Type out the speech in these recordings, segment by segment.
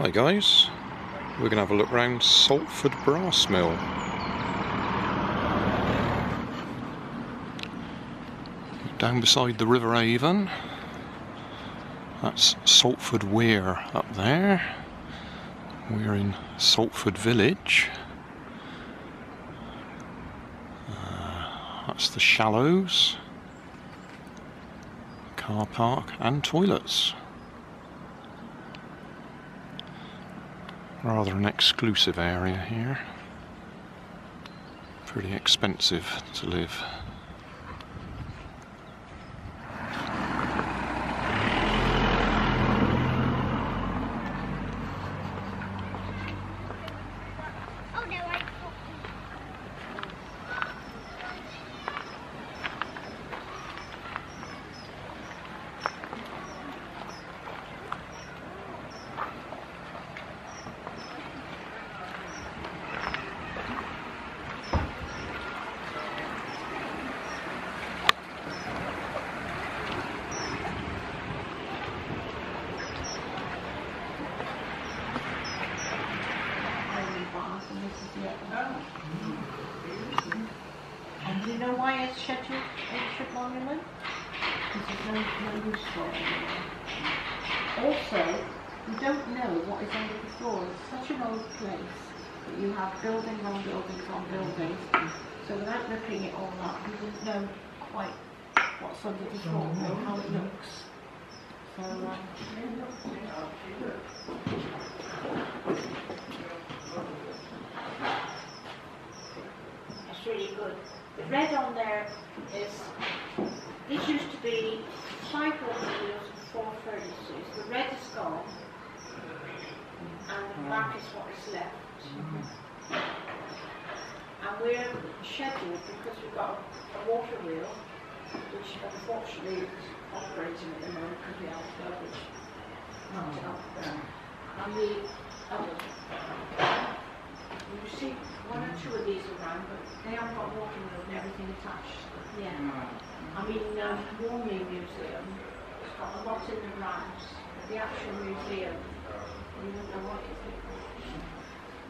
Hi guys, we're going to have a look round Saltford Brass Mill. Down beside the River Avon, that's Saltford Weir up there. We're in Saltford Village. That's the shallows, car park and toilets. Rather an exclusive area here. Pretty expensive to live. And do you know why it's such a monument? Because there's no use for it anymore. Also, we don't know what is under the floor. It's such an old place that you have buildings on buildings on buildings. So without looking it all up, you wouldn't know quite what's under the floor or how it looks. So, really good. The red on there is, these used to be sideboard wheels and four furnaces. The red is gone and the black is what is left. And we're scheduled, because we've got a water wheel which unfortunately is operating at the moment because we have the garbage not up there. And the oven. You see one or two of these around, but they haven't got walking wheels and everything attached. Yeah. I mean, the Warming Museum has got a lot in the grounds. The actual museum, you don't know what it is.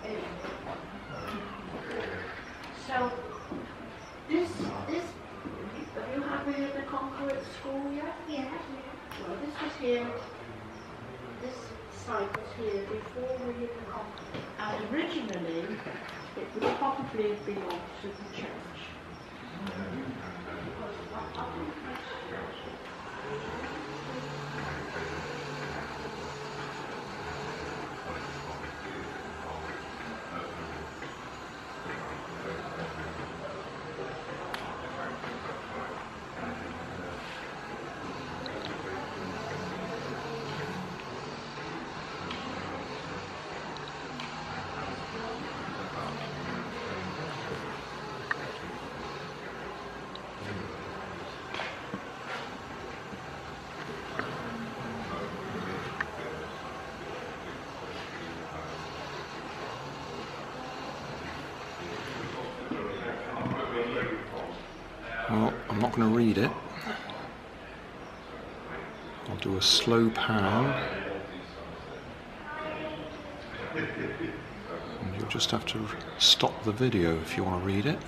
Anyway. So, this, have you had me at the Conqueror at school yet? Yeah. Well, this was here. This site was here before we were in the Conqueror. And originally, it would probably belong to the church. Well, I'm not going to read it. I'll do a slow pan. And you'll just have to stop the video if you want to read it.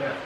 Yeah.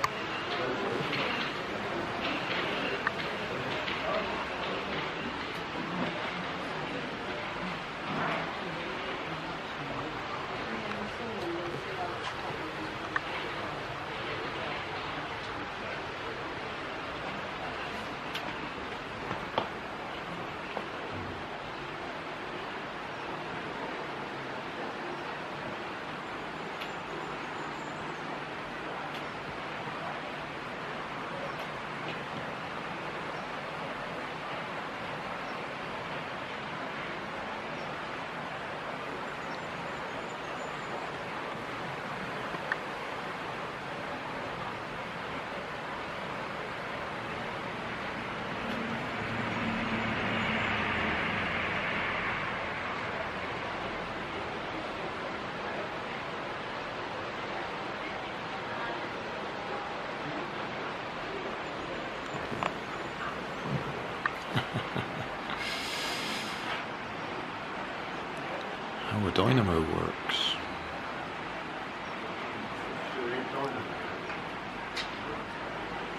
How a dynamo works.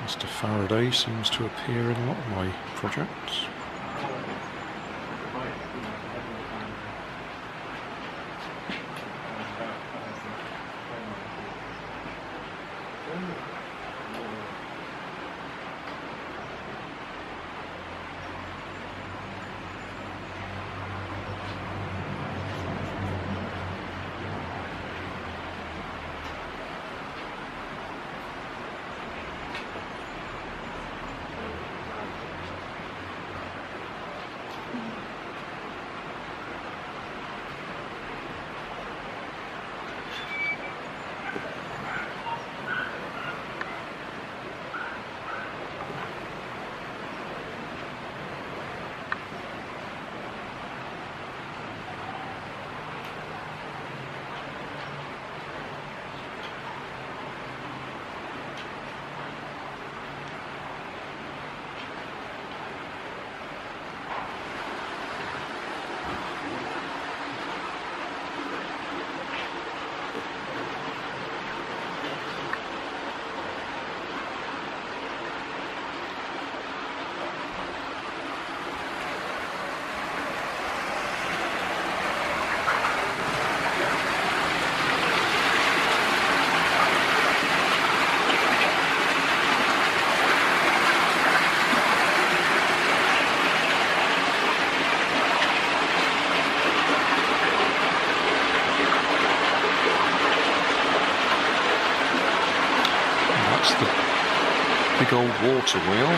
Mr. Faraday seems to appear in a lot of my projects. Big old water wheel.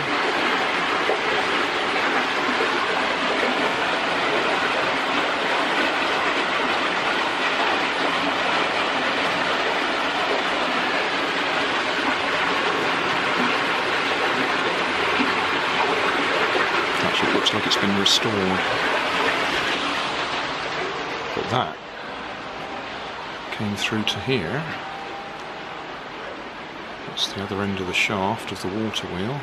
Actually, it looks like it's been restored. But that came through to here. That's the other end of the shaft of the water wheel.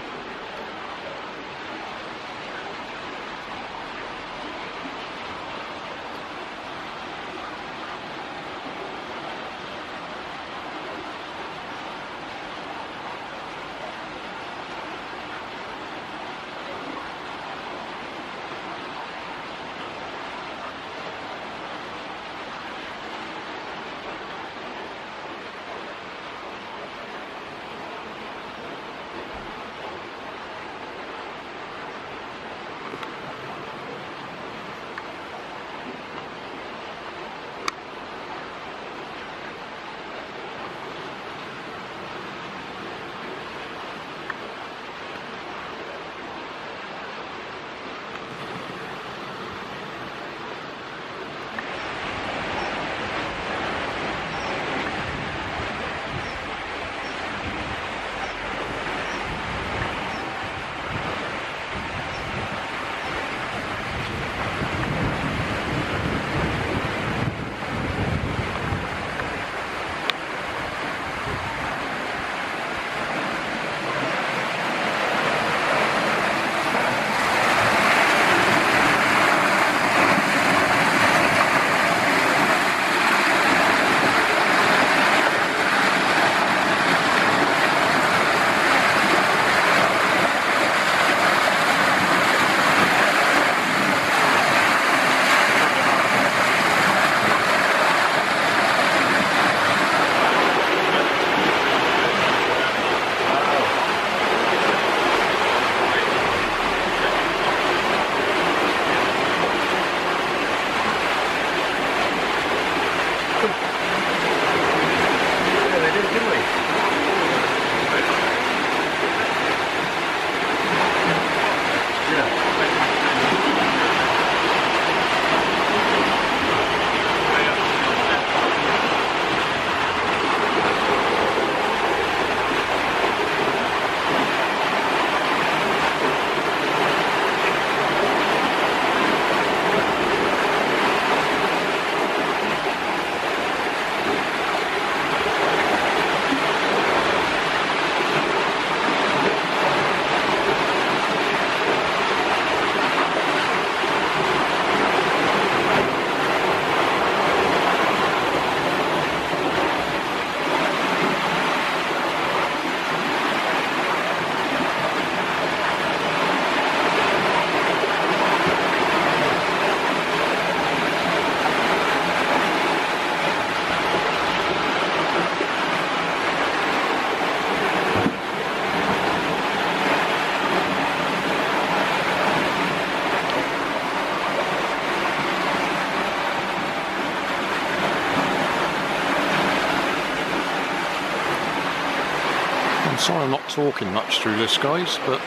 I'm sorry I'm not talking much through this, guys, but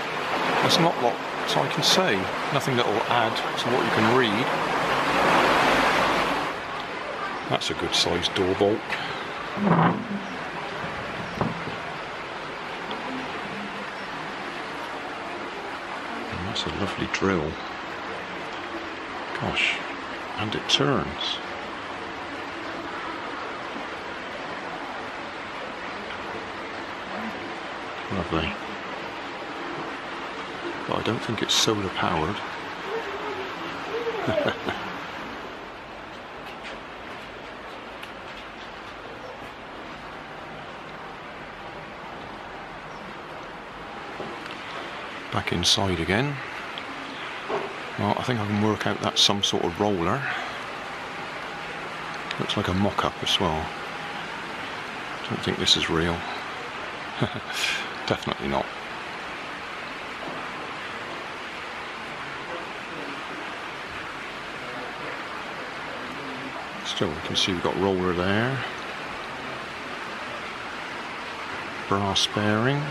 there's not a lot I can say. Nothing that will add to what you can read. That's a good sized door bolt. And that's a lovely drill. Gosh, and it turns. Lovely. But I don't think it's solar powered. Back inside again. Well, I think I can work out that's some sort of roller. Looks like a mock-up as well. I don't think this is real. Definitely not. Still, we can see we've got roller there. Brass bearings.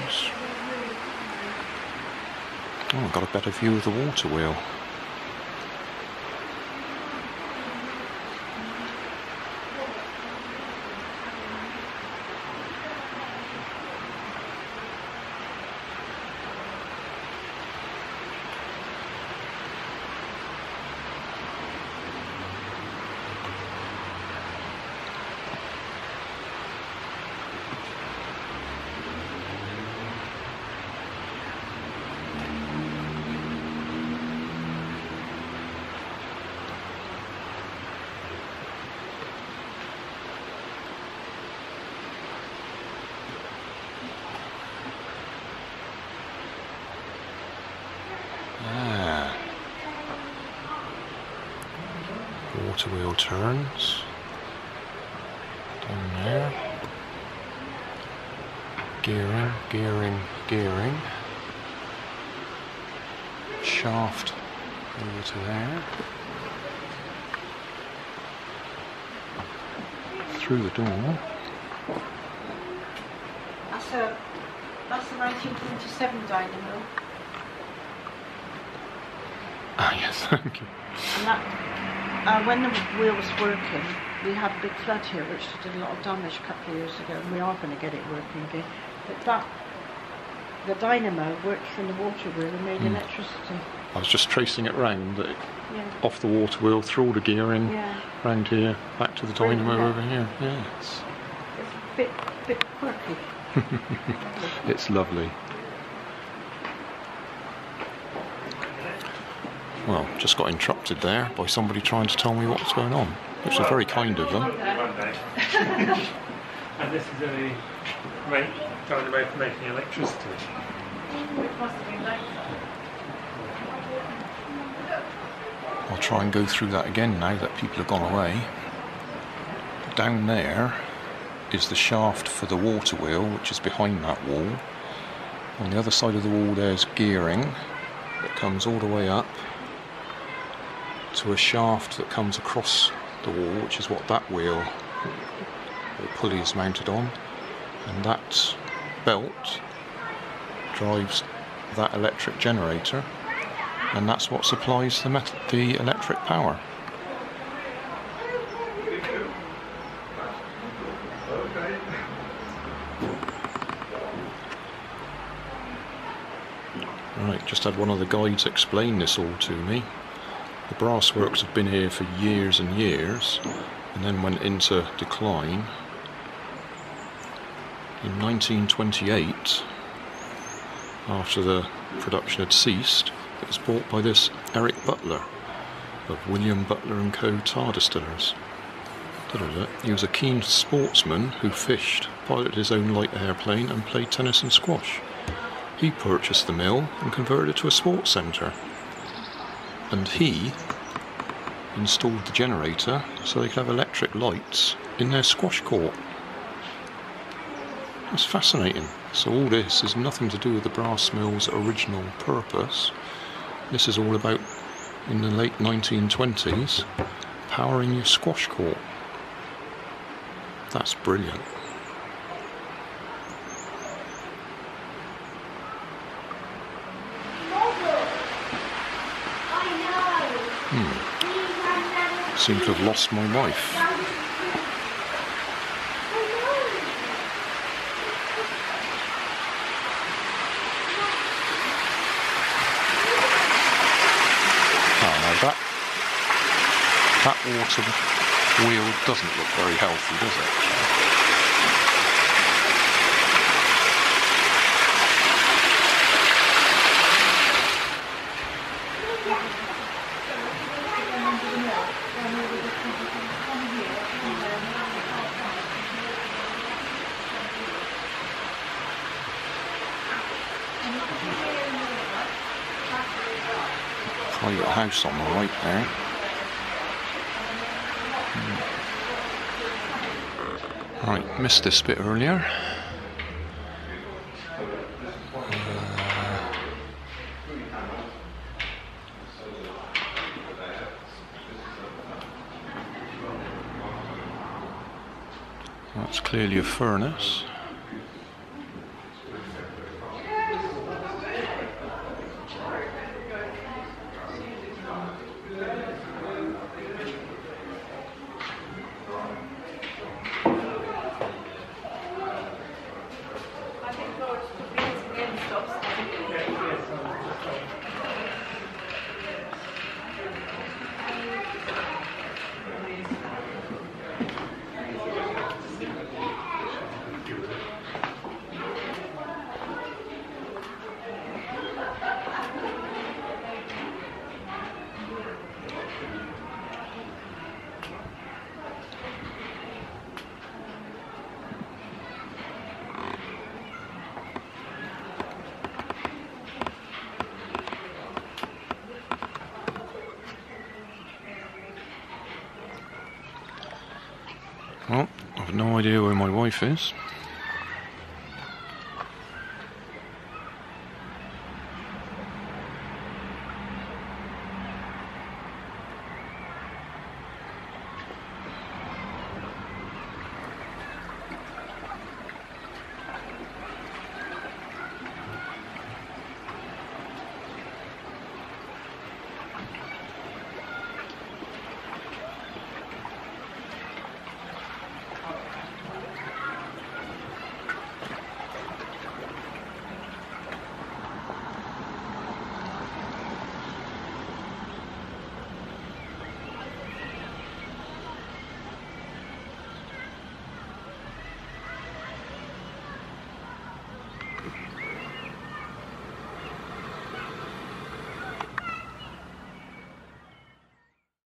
Oh, I've got a better view of the water wheel. Water wheel turns down there, gearing, shaft over to there, through the door. That's a 1927 dynamo. Ah yes, thank you. And that, when the wheel was working, we had a big flood here which did a lot of damage a couple of years ago, and we are going to get it working again. But the dynamo worked from the water wheel and made electricity. I was just tracing it round, off the water wheel, through all the gearing, round here, back to the dynamo over here. Yeah, it's a bit quirky. It's lovely. Well, just got interrupted there by somebody trying to tell me what was going on, which was very kind of them. And this is only going away from making electricity. I'll try and go through that again now that people have gone away. Down there is the shaft for the water wheel, which is behind that wall. On the other side of the wall there's gearing that comes all the way up to a shaft that comes across the wall, which is what that wheel or pulley is mounted on, and that belt drives that electric generator, and that's what supplies the electric power. Right, just had one of the guides explain this all to me. The brass works have been here for years and years, and then went into decline. In 1928, after the production had ceased, it was bought by this Eric Butler of William Butler & Co. Tar Distillers. He was a keen sportsman who fished, piloted his own light airplane and played tennis and squash. He purchased the mill and converted it to a sports centre. And he installed the generator so they could have electric lights in their squash court. That's fascinating. So all this is nothing to do with the brass mill's original purpose. This is all about, in the late 1920s, powering your squash court. That's brilliant. Seem to have lost my wife. That water wheel doesn't look very healthy, does it? Private house on the right there. Right, missed this bit earlier. That's clearly a furnace. Well, I've no idea where my wife is.